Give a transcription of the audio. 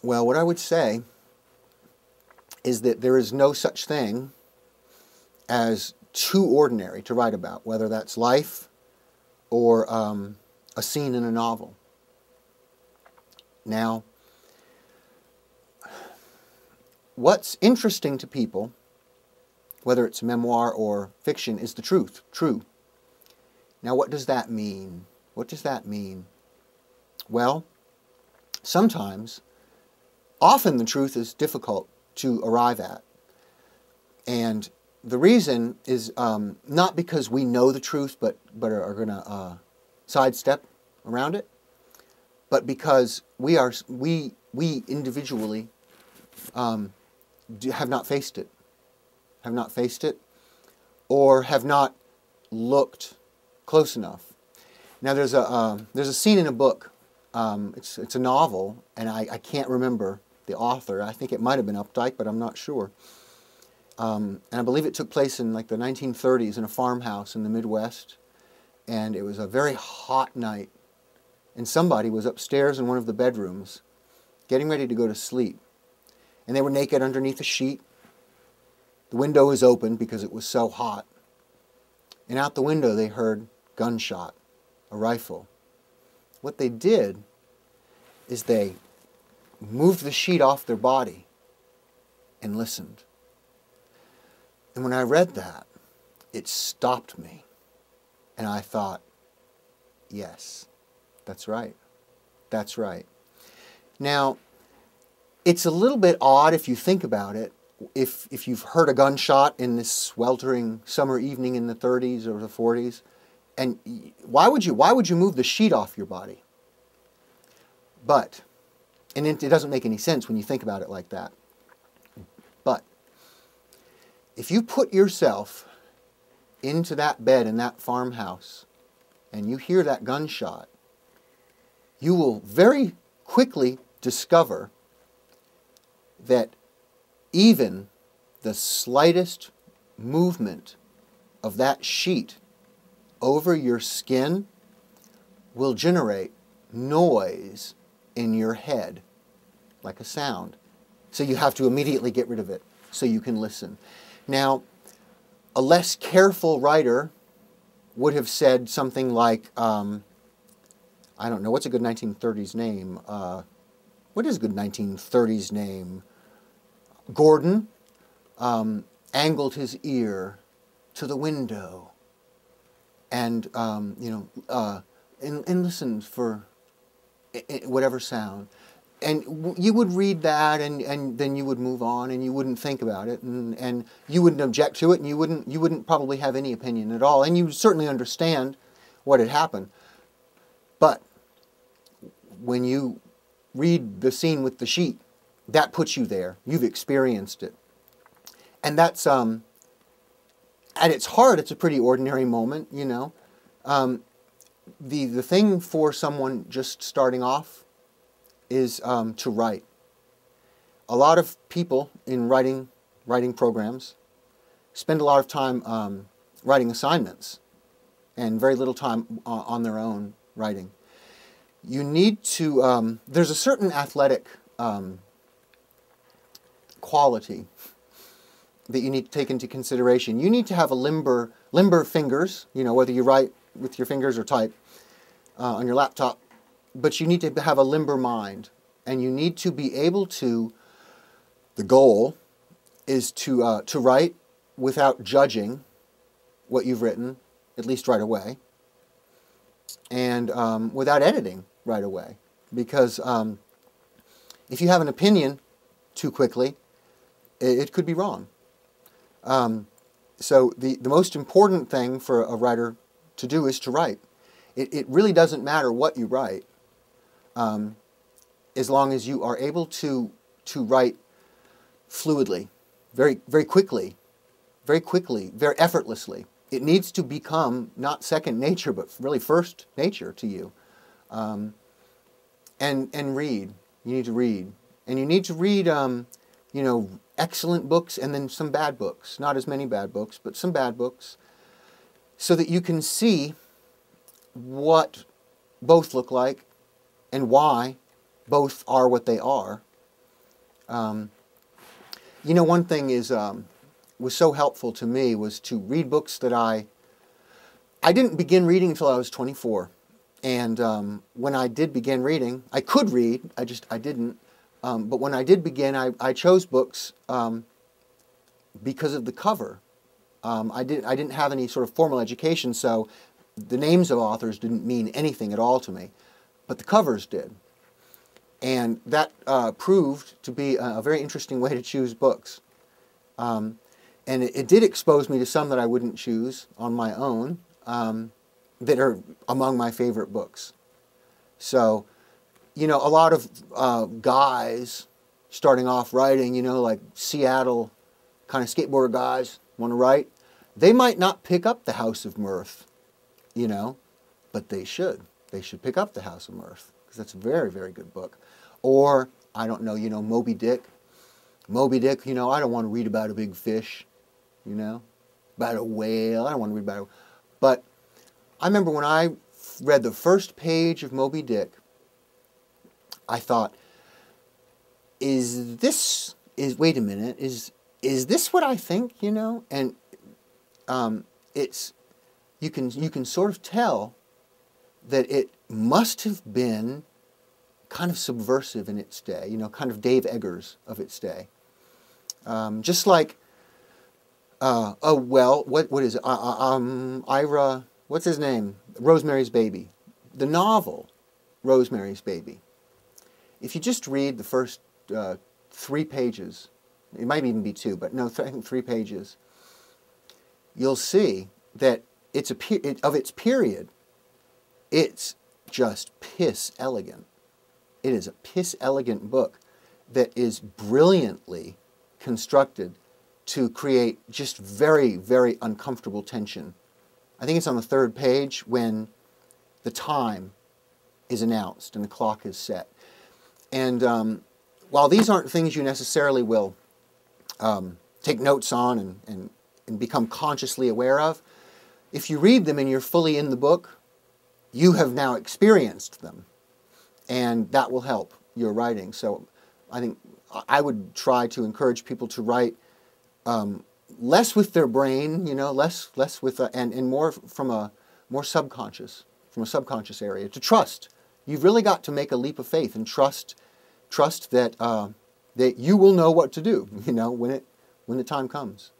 Well, what I would say is that there is no such thing as too ordinary to write about, whether that's life or a scene in a novel. Now, what's interesting to people, whether it's memoir or fiction, is the truth, true. Now, what does that mean? What does that mean? Well, sometimes, often the truth is difficult to arrive at. And the reason is not because we know the truth but are going to sidestep around it, but because we individually have not faced it, or have not looked close enough. Now there's a scene in a book. It's a novel, and I can't remember the author. I think it might have been Updike, but I'm not sure. And I believe it took place in like the 1930s in a farmhouse in the Midwest, and it was a very hot night, and somebody was upstairs in one of the bedrooms getting ready to go to sleep, and they were naked underneath a sheet. The window was open because it was so hot, and out the window they heard gunshot, a rifle. What they did is they moved the sheet off their body and listened. And when I read that, it stopped me. And I thought, yes, that's right. That's right. Now, it's a little bit odd if you think about it. If you've heard a gunshot in this sweltering summer evening in the 30s or the 40s, and why would you move the sheet off your body? But, and it doesn't make any sense when you think about it like that. But if you put yourself into that bed in that farmhouse and you hear that gunshot, you will very quickly discover that even the slightest movement of that sheet over your skin will generate noise in your head, like a sound. So you have to immediately get rid of it so you can listen. Now, a less careful writer would have said something like, I don't know, what's a good 1930s name? What is a good 1930s name? Gordon angled his ear to the window and and listened for whatever sound, and you would read that, and then you would move on, and you wouldn't think about it, and you wouldn't object to it, and you wouldn't probably have any opinion at all, and you certainly understand what had happened. But when you read the scene with the sheet, that puts you there. You've experienced it, and that's at its heart, it's a pretty ordinary moment, you know. The thing for someone just starting off is to write. A lot of people in writing programs spend a lot of time writing assignments and very little time on their own writing. You need to, there's a certain athletic quality that you need to take into consideration. You need to have a limber fingers, you know, whether you write with your fingers or type on your laptop, but you need to have a limber mind, and you need to be able to, the goal is to write without judging what you've written, at least right away, and without editing right away, because if you have an opinion too quickly, it could be wrong. So the most important thing for a writer to do is to write. It really doesn't matter what you write, as long as you are able to write fluidly, very quickly, very effortlessly. It needs to become not second nature, but really first nature to you. And read. You need to read. And you need to read, you know, excellent books and then some bad books. Not as many bad books, but some bad books, so that you can see what both look like and why both are what they are, You know, one thing is was so helpful to me was to read books that I didn't begin reading until I was 24. And when I did begin reading, I could read, I didn't. But when I did begin, I chose books because of the cover. I didn't have any sort of formal education, so the names of authors didn't mean anything at all to me, but the covers did. And that proved to be a very interesting way to choose books. And it did expose me to some that I wouldn't choose on my own, that are among my favorite books. So, you know, a lot of guys starting off writing, you know, like Seattle kind of skateboarder guys want to write. They might not pick up the House of Mirth, you know, but they should. They should pick up the House of Mirth, because that's a very, very good book. Or, I don't know, you know, Moby Dick. Moby Dick, you know, I don't want to read about a big fish, you know, about a whale. I don't want to read about a whale. But I remember when I read the first page of Moby Dick, I thought, wait a minute, is this what I think, you know? And you can sort of tell that it must have been kind of subversive in its day, you know, kind of Dave Eggers of its day. Just like, oh, well, what is it? Ira, what's his name? Rosemary's Baby. The novel, Rosemary's Baby. If you just read the first 3 pages, it might even be 2, but no, I think 3 pages, you'll see that it's of its period, it's just piss elegant. It is a piss elegant book that is brilliantly constructed to create just very, very uncomfortable tension. I think it's on the 3rd page when the time is announced and the clock is set. And while these aren't things you necessarily will take notes on and become consciously aware of, if you read them and you're fully in the book, you have now experienced them. And that will help your writing. So I think I would try to encourage people to write less with their brain, you know, less with, and more from a more subconscious, from a subconscious area, to trust. You've really got to make a leap of faith and trust that you will know what to do, you know, when the time comes.